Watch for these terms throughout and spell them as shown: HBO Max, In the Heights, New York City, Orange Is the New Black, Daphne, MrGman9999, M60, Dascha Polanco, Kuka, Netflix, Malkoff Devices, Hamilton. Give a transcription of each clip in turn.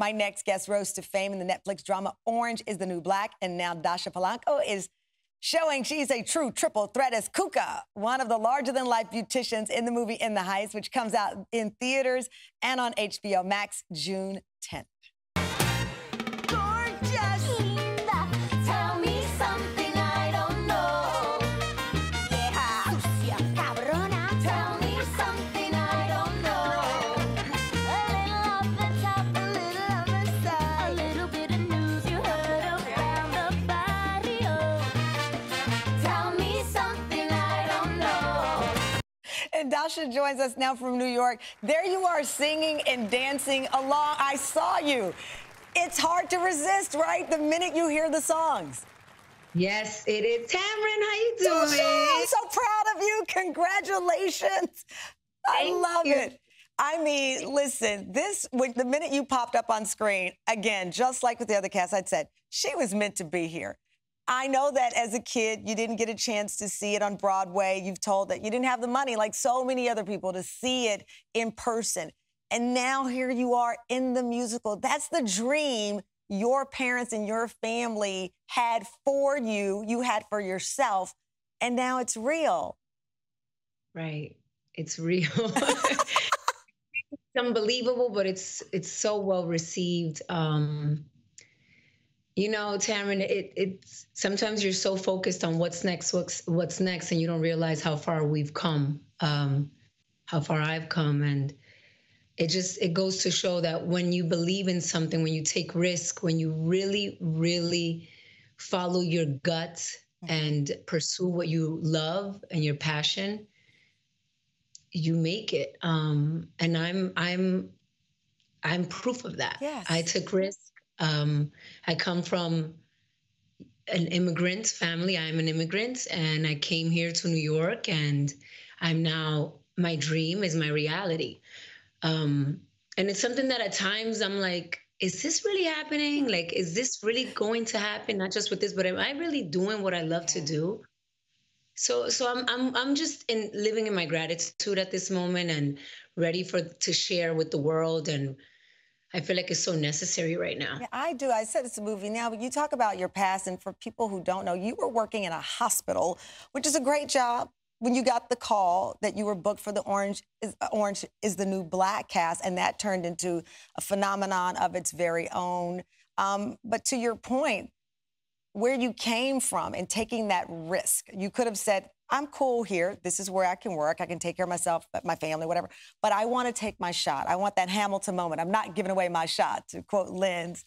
My next guest rose to fame in the Netflix drama Orange Is the New Black, and now Dascha Polanco is showing she's a true triple threat as Kuka, one of the larger-than-life beauticians in the movie In the Heights, which comes out in theaters and on HBO Max June 10th. And Dascha joins us now from New York. There you are singing and dancing along. I saw you. It's hard to resist, right, the minute you hear the songs? Yes, it is. Tamron, how you doing? I'm so proud of you. Congratulations. Thank you. I love it. I mean, listen, the minute you popped up on screen, again, just like with the other cast, I'd said, she was meant to be here. I know that as a kid, you didn't get a chance to see it on Broadway. You've told that you didn't have the money, like so many other people, to see it in person. And now here you are in the musical. That's the dream your parents and your family had for you, you had for yourself, and now it's real. Right. It's real. It's unbelievable, but it's so well received. You know, Tamron, it's sometimes you're so focused on what's next, and you don't realize how far we've come, how far I've come, and it goes to show that when you believe in something, when you take risk, when you really, really follow your gut and pursue what you love and your passion, you make it. And I'm proof of that. Yes. I took risks. I come from an immigrant family. I'm an immigrant, and I came here to New York, and I'm now, my dream is my reality. And it's something that at times I'm like, is this really happening? Like, is this really going to happen? Not just with this, but am I really doing what I love to do? So I'm just living in my gratitude at this moment and ready to share with the world, and I feel like it's so necessary right now. Yeah, I do. I said it's a movie now, but you talk about your past, and for people who don't know, you were working in a hospital, which is a great job, when you got the call that you were booked for the Orange is the New Black cast, and that turned into a phenomenon of its very own. But to your point, where you came from and taking that risk, you could have said, I'm cool here. This is where I can work. I can take care of myself, my family, whatever. But I want to take my shot. I want that Hamilton moment. I'm not giving away my shot, to quote Lynn's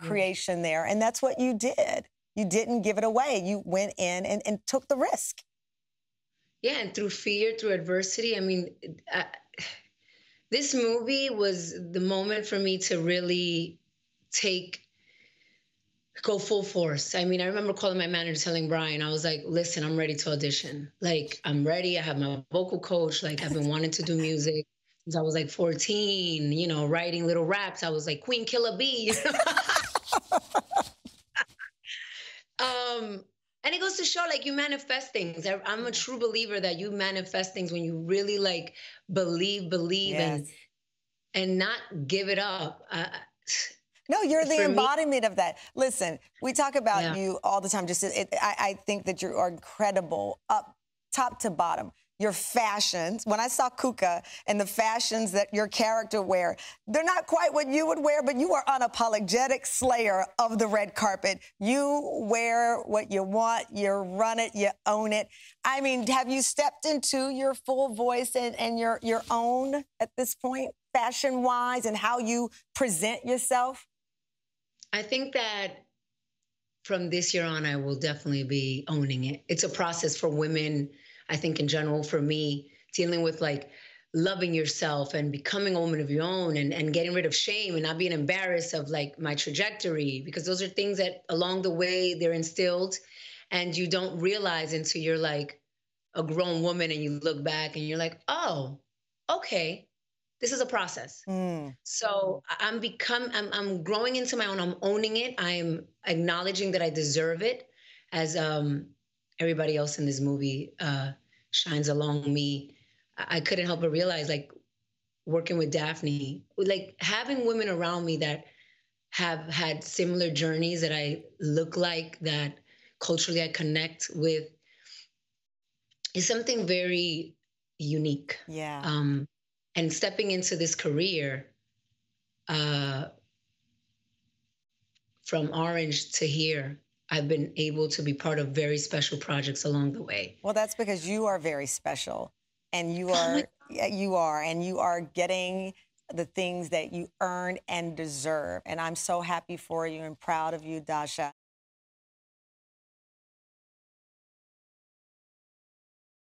creation there. And that's what you did. You didn't give it away. You went in and took the risk. Yeah, and through fear, through adversity. I mean, this movie was the moment for me to really go full force. I mean, I remember calling my manager, telling Brian, I was like, listen, I'm ready to audition. Like, I'm ready. I have my vocal coach. Like, I've been wanting to do music since I was like 14, you know, writing little raps. I was like, Queen Killer B. And it goes to show, like, you manifest things. I'm a true believer that you manifest things when you really, like, believe, yes, and not give it up. No, you're the embodiment of that. Listen, we talk about you all the time. I think that you are incredible, up top to bottom. Your fashions, when I saw Kuka and the fashions that your character wear, they're not quite what you would wear, but you are unapologetic slayer of the red carpet. You wear what you want, you run it, you own it. I mean, have you stepped into your full voice and your own at this point, fashion-wise, and how you present yourself? I think that from this year on, I will definitely be owning it. It's a process for women, I think, in general, for me, dealing with, like, loving yourself and becoming a woman of your own, and getting rid of shame and not being embarrassed of, like, my trajectory, because those are things that along the way they're instilled and you don't realize until you're, like, a grown woman and you look back and you're like, oh, okay. This is a process. So I'm growing into my own. I'm owning it. I'm acknowledging that I deserve it, as everybody else in this movie shines along me. I couldn't help but realize, like, working with Daphne, like having women around me that have had similar journeys that I look like, that culturally I connect with, is something very unique. Yeah. And stepping into this career from Orange to here, I've been able to be part of very special projects along the way. Well, that's because you are very special, and you are getting the things that you earn and deserve. And I'm so happy for you and proud of you, Dascha.